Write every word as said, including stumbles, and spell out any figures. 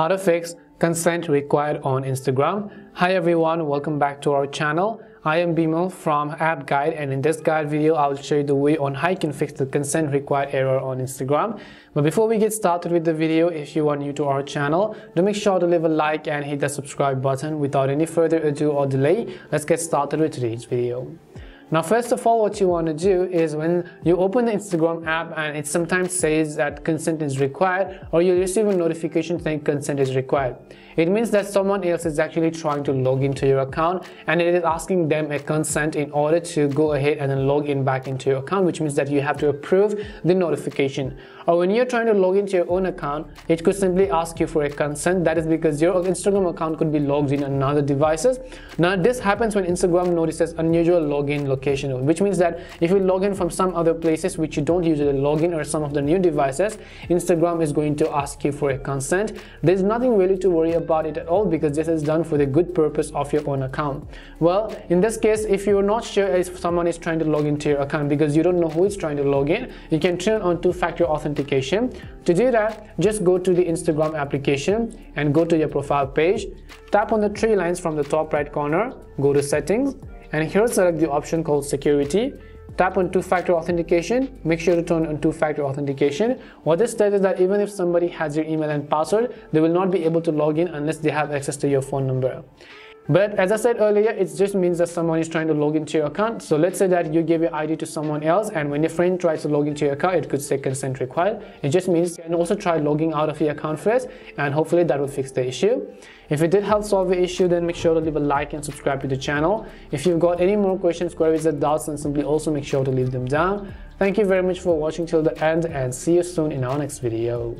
How to fix consent required on Instagram. Hi everyone, welcome back to our channel. I am Bimal from App Guide, and in this guide video I will show you the way on how you can fix the consent required error on Instagram. But before we get started with the video, if you are new to our channel, do make sure to leave a like and hit the subscribe button. Without any further ado or delay, let's get started with today's video. Now, first of all, what you want to do is when you open the Instagram app and it sometimes says that consent is required, or you receive a notification saying consent is required. It means that someone else is actually trying to log into your account and it is asking them a consent in order to go ahead and then log in back into your account, which means that you have to approve the notification. Or when you're trying to log into your own account, it could simply ask you for a consent. That is because your Instagram account could be logged in on other devices. Now, this happens when Instagram notices unusual login location, which means that if you log in from some other places which you don't usually log in, or some of the new devices, Instagram is going to ask you for a consent. There's nothing really to worry about it at all because this is done for the good purpose of your own account. Well, in this case, if you're not sure if someone is trying to log into your account because you don't know who is trying to log in, you can turn on two-factor authentication. To do that, just go to the Instagram application and go to your profile page, tap on the three lines from the top right corner, go to settings, and here select the option called security. Tap on two-factor authentication. Make sure to turn on two-factor authentication. What this does is that even if somebody has your email and password, they will not be able to log in unless they have access to your phone number. But as I said earlier, it just means that someone is trying to log into your account. So let's say that you give your I D to someone else, and when your friend tries to log into your account, it could say consent required. It just means you can also try logging out of your account first, and hopefully that will fix the issue. If it did help solve the issue, then make sure to leave a like and subscribe to the channel. If you've got any more questions, queries or doubts, then simply also make sure to leave them down. Thank you very much for watching till the end, and see you soon in our next video.